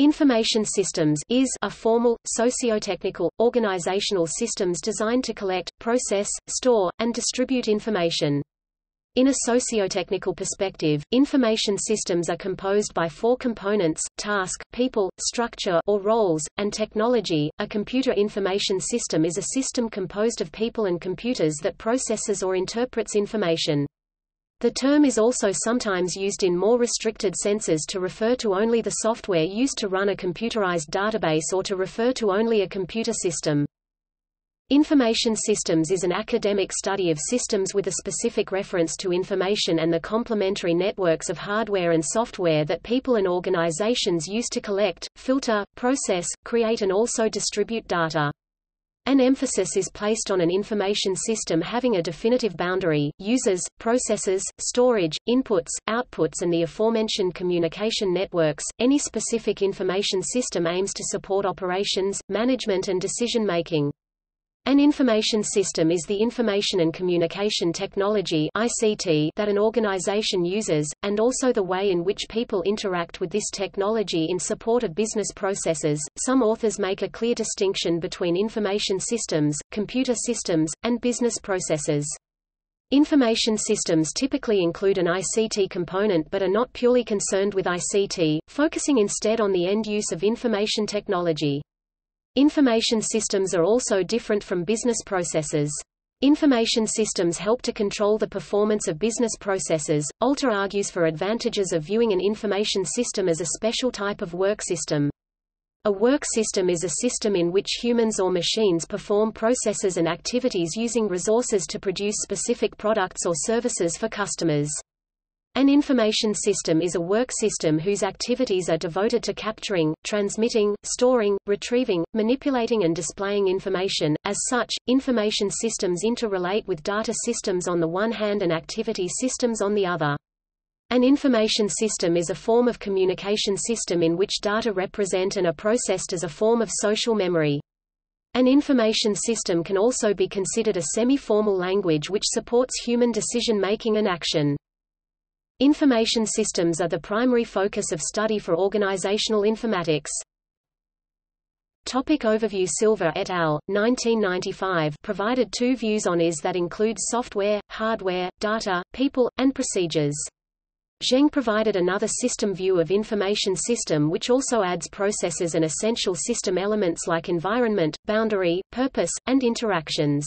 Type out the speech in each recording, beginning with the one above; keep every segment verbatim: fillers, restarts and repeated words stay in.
Information systems is are formal, socio-technical, organizational systems designed to collect, process, store, and distribute information. In a socio-technical perspective, information systems are composed by four components: task, people, structure or roles, and technology. A computer information system is a system composed of people and computers that processes or interprets information. The term is also sometimes used in more restricted senses to refer to only the software used to run a computerized database or to refer to only a computer system. Information systems is an academic study of systems with a specific reference to information and the complementary networks of hardware and software that people and organizations use to collect, filter, process, create and also distribute data. An emphasis is placed on an information system having a definitive boundary, users, processes, storage, inputs, outputs and the aforementioned communication networks. Any specific information system aims to support operations, management and decision-making. An information system is the information and communication technology (I C T) that an organization uses, and also the way in which people interact with this technology in support of business processes. Some authors make a clear distinction between information systems, computer systems, and business processes. Information systems typically include an I C T component but are not purely concerned with I C T, focusing instead on the end use of information technology. Information systems are also different from business processes. Information systems help to control the performance of business processes. Alter argues for advantages of viewing an information system as a special type of work system. A work system is a system in which humans or machines perform processes and activities using resources to produce specific products or services for customers. An information system is a work system whose activities are devoted to capturing, transmitting, storing, retrieving, manipulating and displaying information. As such, information systems interrelate with data systems on the one hand and activity systems on the other. An information system is a form of communication system in which data represent and are processed as a form of social memory. An information system can also be considered a semi-formal language which supports human decision-making and action. Information systems are the primary focus of study for organizational informatics. Topic overview. Silver et al. nineteen ninety-five provided two views on I S that include software, hardware, data, people, and procedures. Zheng provided another system view of information system which also adds processes and essential system elements like environment, boundary, purpose, and interactions.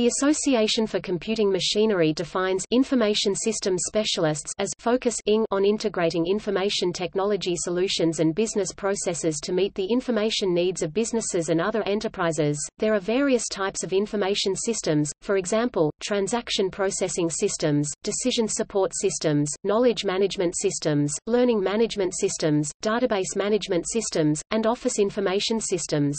The Association for Computing Machinery defines information system specialists as focusing on integrating information technology solutions and business processes to meet the information needs of businesses and other enterprises. There are various types of information systems, for example, transaction processing systems, decision support systems, knowledge management systems, learning management systems, database management systems, and office information systems.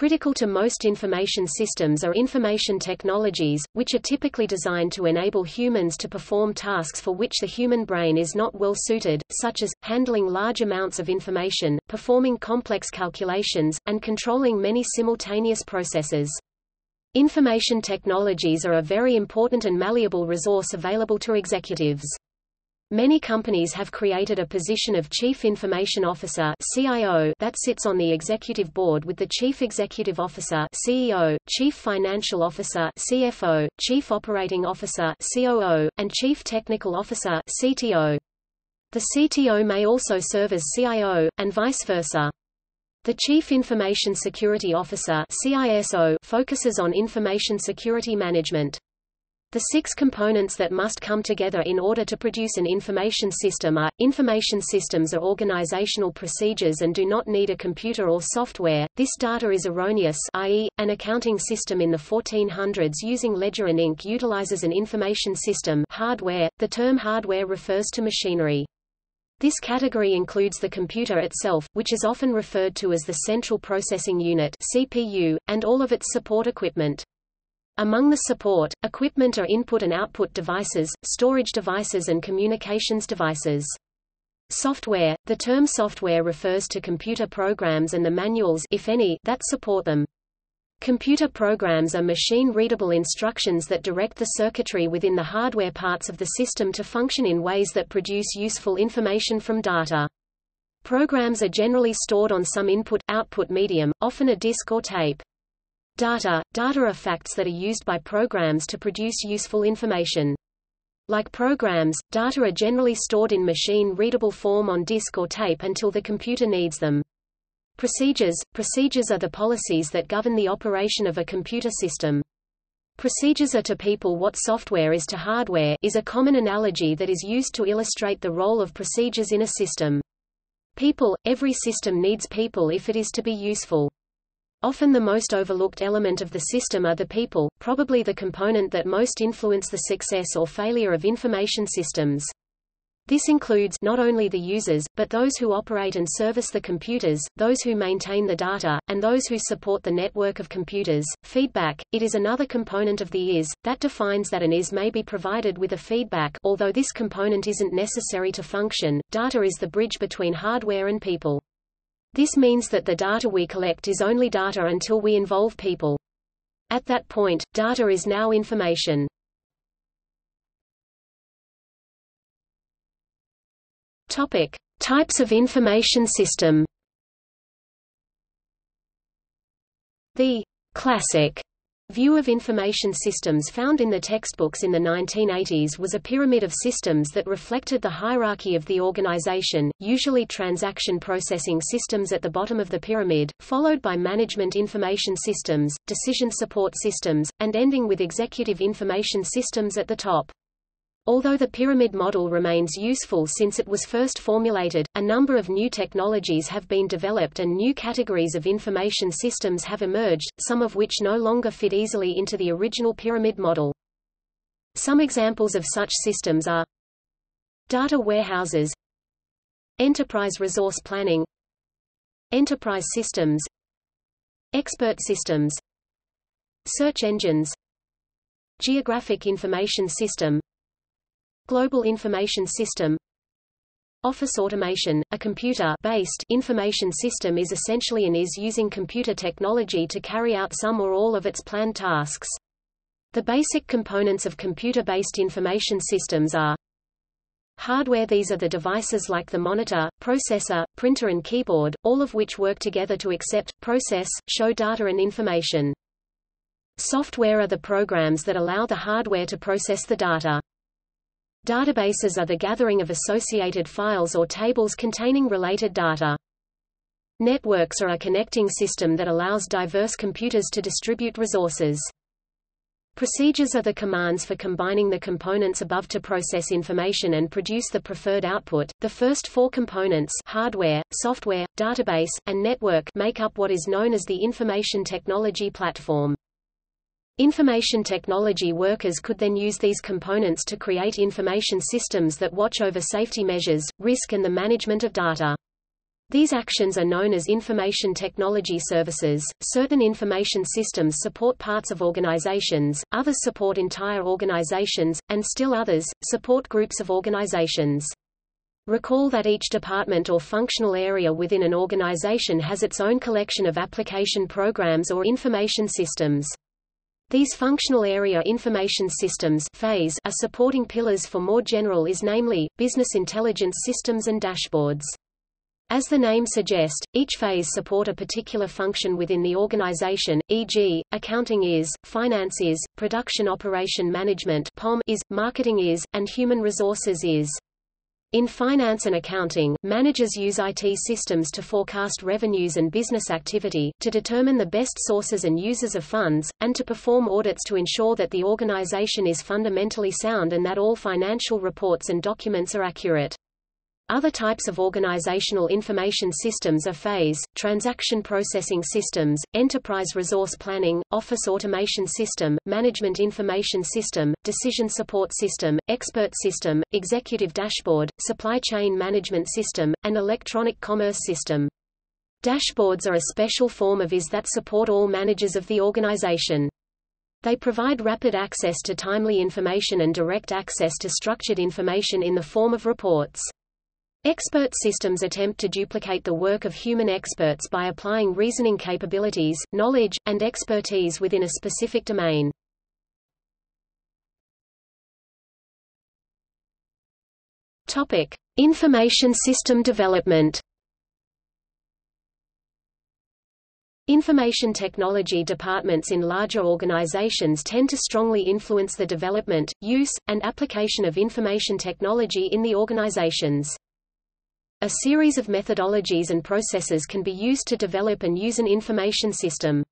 Critical to most information systems are information technologies, which are typically designed to enable humans to perform tasks for which the human brain is not well suited, such as, handling large amounts of information, performing complex calculations, and controlling many simultaneous processes. Information technologies are a very important and malleable resource available to executives. Many companies have created a position of Chief Information Officer (C I O) that sits on the executive board with the Chief Executive Officer (C E O), Chief Financial Officer (C F O), Chief Operating Officer (C O O), and Chief Technical Officer (C T O). The C T O may also serve as C I O, and vice versa. The Chief Information Security Officer (C I S O) focuses on information security management. The six components that must come together in order to produce an information system are: information systems are organizational procedures and do not need a computer or software. This data is erroneous, that is, an accounting system in the fourteen hundreds using ledger and ink utilizes an information system. Hardware. The term hardware refers to machinery. This category includes the computer itself, which is often referred to as the central processing unit (C P U), and all of its support equipment. Among the support equipment are input and output devices, storage devices and communications devices. Software. The term software refers to computer programs and the manuals, if any, that support them. Computer programs are machine-readable instructions that direct the circuitry within the hardware parts of the system to function in ways that produce useful information from data. Programs are generally stored on some input-output medium, often a disk or tape. Data – Data are facts that are used by programs to produce useful information. Like programs, data are generally stored in machine-readable form on disk or tape until the computer needs them. Procedures – Procedures are the policies that govern the operation of a computer system. Procedures are to people what software is to hardware is a common analogy that is used to illustrate the role of procedures in a system. People – Every system needs people if it is to be useful. Often the most overlooked element of the system are the people, probably the component that most influence the success or failure of information systems. This includes not only the users, but those who operate and service the computers, those who maintain the data, and those who support the network of computers. Feedback, it is another component of the I S, that defines that an I S may be provided with a feedback, although this component isn't necessary to function. Data is the bridge between hardware and people. This means that the data we collect is only data until we involve people. At that point, data is now information. Topic: Types of information system. The classic view of information systems found in the textbooks in the nineteen eighties was a pyramid of systems that reflected the hierarchy of the organization, usually transaction processing systems at the bottom of the pyramid, followed by management information systems, decision support systems, and ending with executive information systems at the top. Although the pyramid model remains useful since it was first formulated, a number of new technologies have been developed and new categories of information systems have emerged, some of which no longer fit easily into the original pyramid model. Some examples of such systems are data warehouses, enterprise resource planning, enterprise systems, expert systems, search engines, geographic information system, global information system. Office automation, a computer-based information system is essentially an I S using computer technology to carry out some or all of its planned tasks. The basic components of computer-based information systems are hardware. These are the devices like the monitor, processor, printer and keyboard, all of which work together to accept, process, show data and information. Software are the programs that allow the hardware to process the data. Databases are the gathering of associated files or tables containing related data. Networks are a connecting system that allows diverse computers to distribute resources. Procedures are the commands for combining the components above to process information and produce the preferred output. The first four components, hardware, software, database, and network, make up what is known as the information technology platform. Information technology workers could then use these components to create information systems that watch over safety measures, risk and the management of data. These actions are known as information technology services. Certain information systems support parts of organizations, others support entire organizations, and still others support groups of organizations. Recall that each department or functional area within an organization has its own collection of application programs or information systems. These functional area information systems phase are supporting pillars for more general I S, namely, business intelligence systems and dashboards. As the name suggests, each phase support a particular function within the organization, for example, accounting I S, finance I S, production operation management I S, marketing I S, and human resources I S. In finance and accounting, managers use I T systems to forecast revenues and business activity, to determine the best sources and users of funds, and to perform audits to ensure that the organization is fundamentally sound and that all financial reports and documents are accurate. Other types of organizational information systems are phase, transaction processing systems, enterprise resource planning, office automation system, management information system, decision support system, expert system, executive dashboard, supply chain management system, and electronic commerce system. Dashboards are a special form of I S that support all managers of the organization. They provide rapid access to timely information and direct access to structured information in the form of reports. Expert systems attempt to duplicate the work of human experts by applying reasoning capabilities, knowledge, and expertise within a specific domain. Topic: Information system development. Information technology departments in larger organizations tend to strongly influence the development, use, and application of information technology in the organizations. A series of methodologies and processes can be used to develop and use an information system.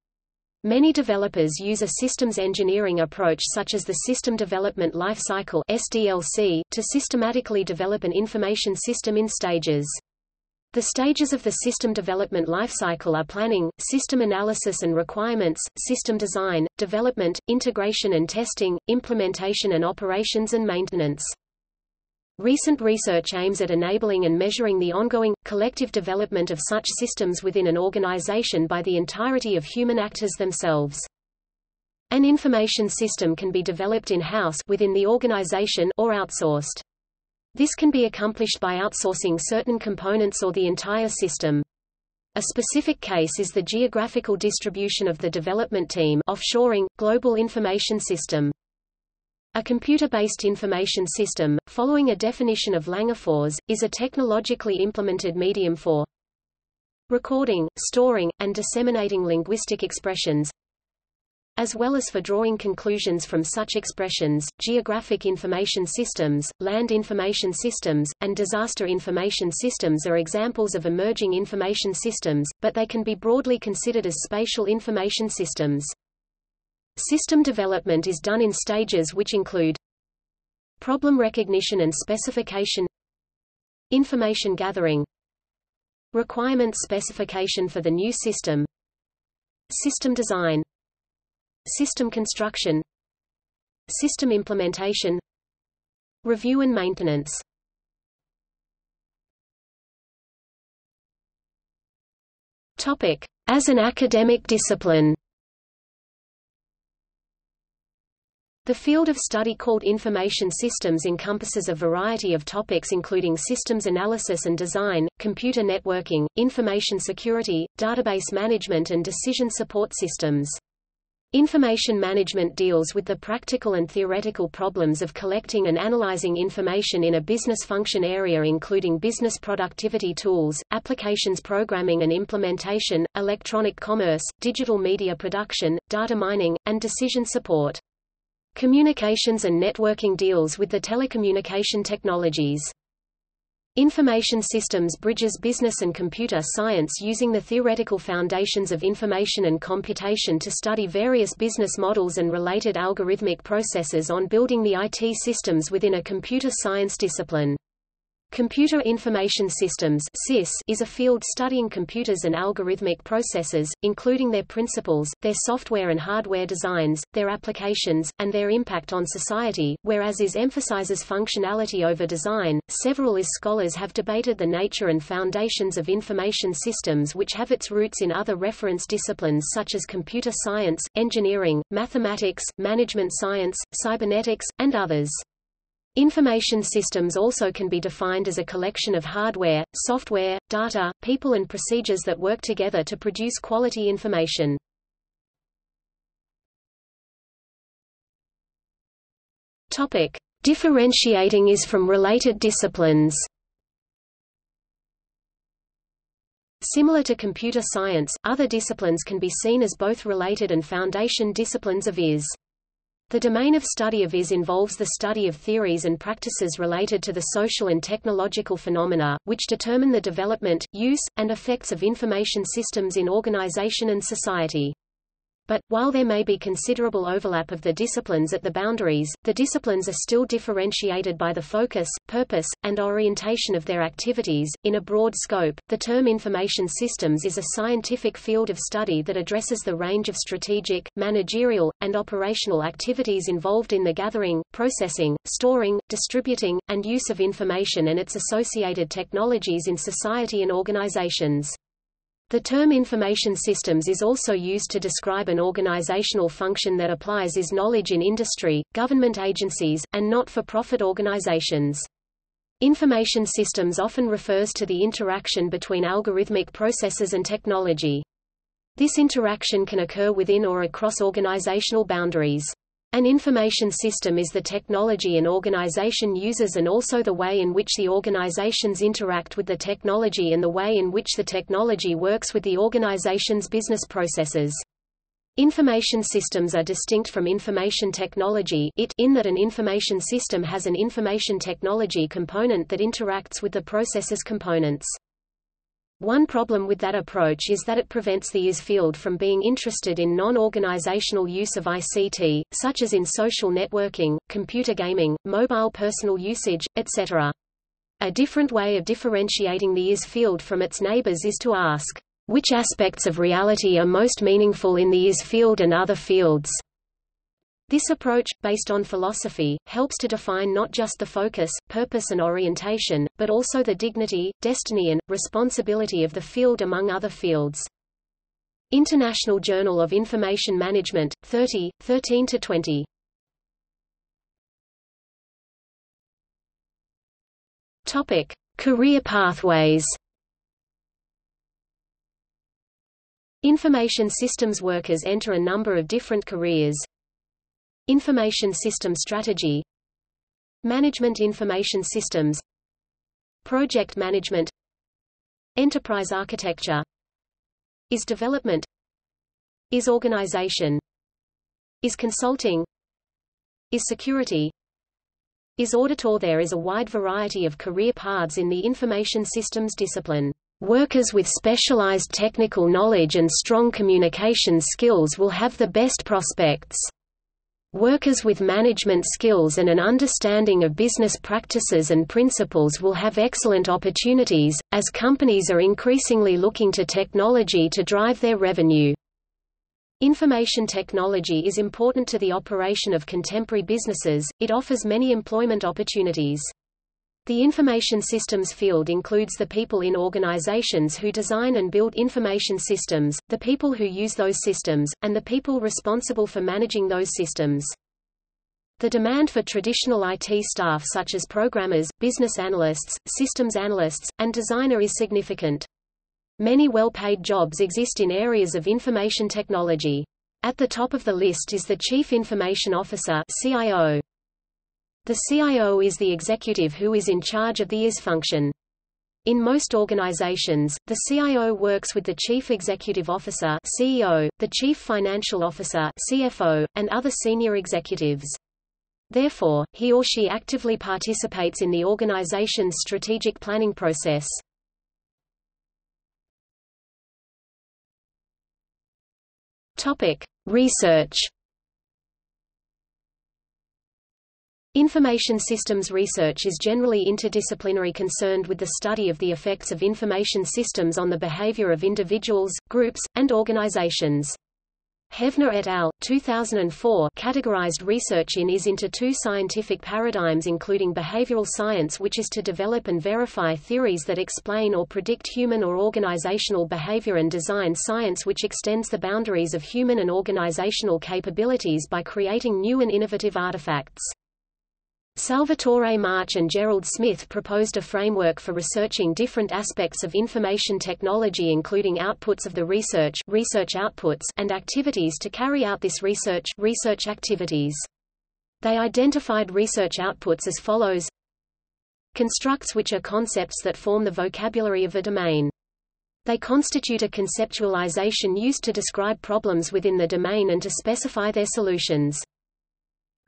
Many developers use a systems engineering approach such as the System Development Lifecycle (S D L C) to systematically develop an information system in stages. The stages of the system development lifecycle are planning, system analysis and requirements, system design, development, integration and testing, implementation and operations and maintenance. Recent research aims at enabling and measuring the ongoing, collective development of such systems within an organization by the entirety of human actors themselves. An information system can be developed in-house within the organization or outsourced. This can be accomplished by outsourcing certain components or the entire system. A specific case is the geographical distribution of the development team offshoring, global information system. A computer-based information system, following a definition of Langefors, is a technologically implemented medium for recording, storing, and disseminating linguistic expressions, as well as for drawing conclusions from such expressions. Geographic information systems, land information systems, and disaster information systems are examples of emerging information systems, but they can be broadly considered as spatial information systems. System development is done in stages which include problem recognition and specification, information gathering, requirement specification for the new system, system design, system construction, system implementation, review and maintenance. Topic: As an academic discipline. The field of study called information systems encompasses a variety of topics including systems analysis and design, computer networking, information security, database management and decision support systems. Information management deals with the practical and theoretical problems of collecting and analyzing information in a business function area including business productivity tools, applications programming and implementation, electronic commerce, digital media production, data mining, and decision support. Communications and networking deals with the telecommunication technologies. Information systems bridges business and computer science using the theoretical foundations of information and computation to study various business models and related algorithmic processes on building the I T systems within a computer science discipline. Computer information systems is a field studying computers and algorithmic processes, including their principles, their software and hardware designs, their applications, and their impact on society, whereas I S emphasizes functionality over design. Several I S scholars have debated the nature and foundations of information systems, which have its roots in other reference disciplines such as computer science, engineering, mathematics, management science, cybernetics, and others. Information systems also can be defined as a collection of hardware, software, data, people and procedures that work together to produce quality information. Topic: Differentiating I S from related disciplines. Similar to computer science, other disciplines can be seen as both related and foundation disciplines of I S. The domain of study of I S involves the study of theories and practices related to the social and technological phenomena, which determine the development, use, and effects of information systems in organization and society. But, while there may be considerable overlap of the disciplines at the boundaries, the disciplines are still differentiated by the focus, purpose, and orientation of their activities. In a broad scope, the term information systems is a scientific field of study that addresses the range of strategic, managerial, and operational activities involved in the gathering, processing, storing, distributing, and use of information and its associated technologies in society and organizations. The term information systems is also used to describe an organizational function that applies I S knowledge in industry, government agencies, and not-for-profit organizations. Information systems often refers to the interaction between algorithmic processes and technology. This interaction can occur within or across organizational boundaries. An information system is the technology an organization uses and also the way in which the organizations interact with the technology and the way in which the technology works with the organization's business processes. Information systems are distinct from information technology in that an information system has an information technology component that interacts with the process's components. One problem with that approach is that it prevents the I S field from being interested in non-organizational use of I C T, such as in social networking, computer gaming, mobile personal usage, et cetera. A different way of differentiating the I S field from its neighbors is to ask, which aspects of reality are most meaningful in the I S field and other fields? This approach, based on philosophy, helps to define not just the focus, purpose and orientation, but also the dignity, destiny and responsibility of the field among other fields. International Journal of Information Management, thirty, thirteen to twenty. Topic: Career pathways. Information systems workers enter a number of different careers. Information system strategy, management information systems, project management, enterprise architecture, I S development, I S organization, I S consulting, I S security, I S auditor. There is a wide variety of career paths in the information systems discipline. Workers with specialized technical knowledge and strong communication skills will have the best prospects. Workers with management skills and an understanding of business practices and principles will have excellent opportunities, as companies are increasingly looking to technology to drive their revenue. Information technology is important to the operation of contemporary businesses. It offers many employment opportunities. The information systems field includes the people in organizations who design and build information systems, the people who use those systems, and the people responsible for managing those systems. The demand for traditional I T staff such as programmers, business analysts, systems analysts, and designer is significant. Many well-paid jobs exist in areas of information technology. At the top of the list is the Chief Information Officer (C I O). The C I O is the executive who is in charge of the I S function. In most organizations, the C I O works with the Chief Executive Officer (C E O), the Chief Financial Officer (C F O), and other senior executives. Therefore, he or she actively participates in the organization's strategic planning process. Topic: Research. Information systems research is generally interdisciplinary, concerned with the study of the effects of information systems on the behavior of individuals, groups, and organizations. Hevner et al. two thousand four categorized research in I S into two scientific paradigms, including behavioral science, which is to develop and verify theories that explain or predict human or organizational behavior, and design science, which extends the boundaries of human and organizational capabilities by creating new and innovative artifacts. Salvatore March and Gerald Smith proposed a framework for researching different aspects of information technology, including outputs of the research, research outputs, and activities to carry out this research, research activities. They identified research outputs as follows: constructs, which are concepts that form the vocabulary of a domain. They constitute a conceptualization used to describe problems within the domain and to specify their solutions.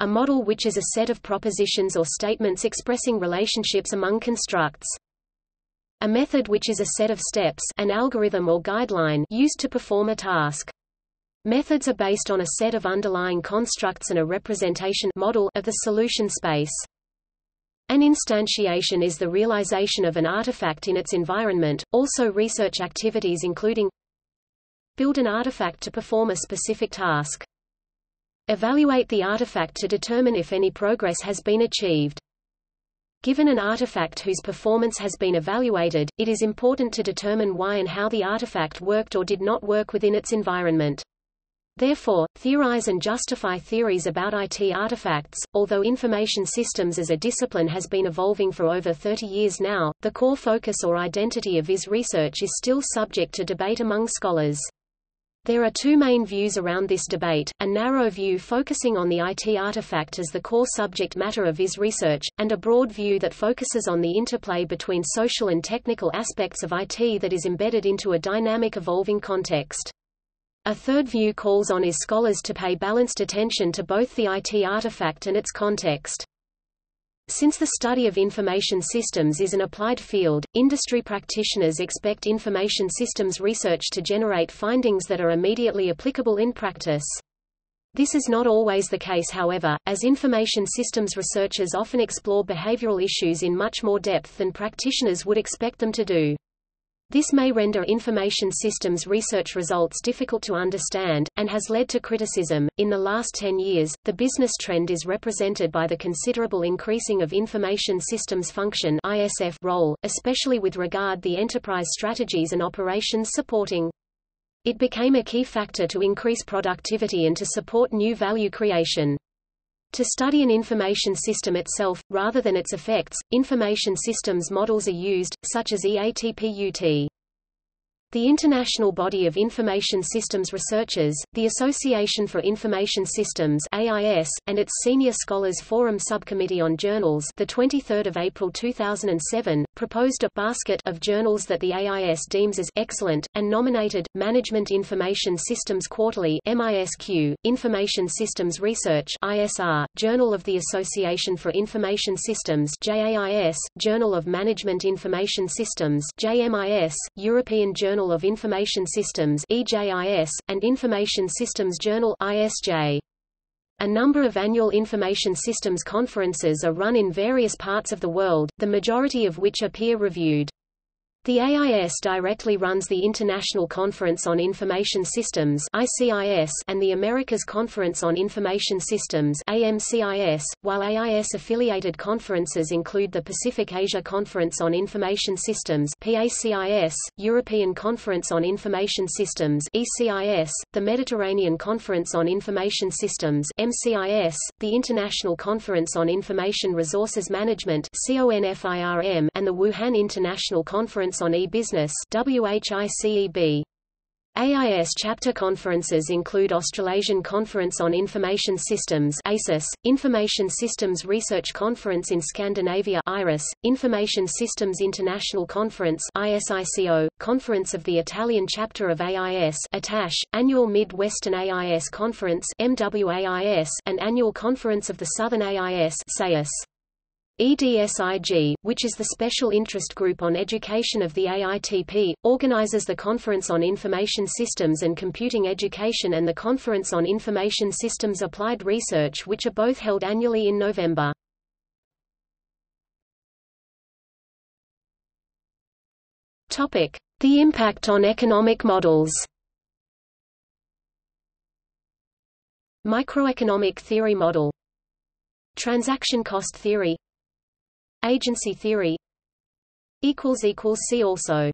A model, which is a set of propositions or statements expressing relationships among constructs. A method, which is a set of steps, an algorithm or guideline used to perform a task. Methods are based on a set of underlying constructs and a representation model of the solution space. An instantiation is the realization of an artifact in its environment. Also, research activities including build an artifact to perform a specific task. Evaluate the artifact to determine if any progress has been achieved. Given an artifact whose performance has been evaluated, it is important to determine why and how the artifact worked or did not work within its environment. Therefore, theorize and justify theories about I T artifacts. Although information systems as a discipline has been evolving for over thirty years now, the core focus or identity of I S research is still subject to debate among scholars. There are two main views around this debate, a narrow view focusing on the I T artifact as the core subject matter of I S research, and a broad view that focuses on the interplay between social and technical aspects of I T that is embedded into a dynamic evolving context. A third view calls on I S scholars to pay balanced attention to both the I T artifact and its context. Since the study of information systems is an applied field, industry practitioners expect information systems research to generate findings that are immediately applicable in practice. This is not always the case, however, as information systems researchers often explore behavioral issues in much more depth than practitioners would expect them to do. This may render information systems research results difficult to understand, and has led to criticism. In the last ten years, the business trend is represented by the considerable increasing of information systems function I S F role, especially with regard to the enterprise strategies and operations supporting. It became a key factor to increase productivity and to support new value creation. To study an information system itself, rather than its effects, information systems models are used, such as E A T P U T. The international body of information systems researchers, the Association for Information Systems (A I S), and its Senior Scholars Forum Subcommittee on Journals, the twenty-third of April two thousand seven, proposed a basket of journals that the A I S deems as excellent, and nominated Management Information Systems Quarterly (M I S Q), Information Systems Research (I S R), Journal of the Association for Information Systems (J A I S), Journal of Management Information Systems (J M I S), European Journal of Information Systems (E J I S), and Information Systems Journal (I S J). A number of annual information systems conferences are run in various parts of the world, the majority of which are peer-reviewed. The A I S directly runs the International Conference on Information Systems (I C I S) and the Americas Conference on Information Systems (A M C I S), while A I S-affiliated conferences include the Pacific Asia Conference on Information Systems (P A C I S), European Conference on Information Systems (E C I S), the Mediterranean Conference on Information Systems (M C I S), the International Conference on Information Resources Management (C O N F I R M), and the Wuhan International Conference on e-business W H I C E B. A I S chapter conferences include Australasian Conference on Information Systems (A C I S), Information Systems Research Conference in Scandinavia (I R I S), Information Systems International Conference (I S I C O), Conference of the Italian Chapter of A I S (I T A S), Annual Mid-Western A I S Conference (M W A I S), and Annual Conference of the Southern A I S (S A I S). E D S I G, which is the Special Interest Group on Education of the A I T P, organizes the Conference on Information Systems and Computing Education and the Conference on Information Systems Applied Research, which are both held annually in November. The impact on economic models. Microeconomic theory model, transaction cost theory, agency theory. See also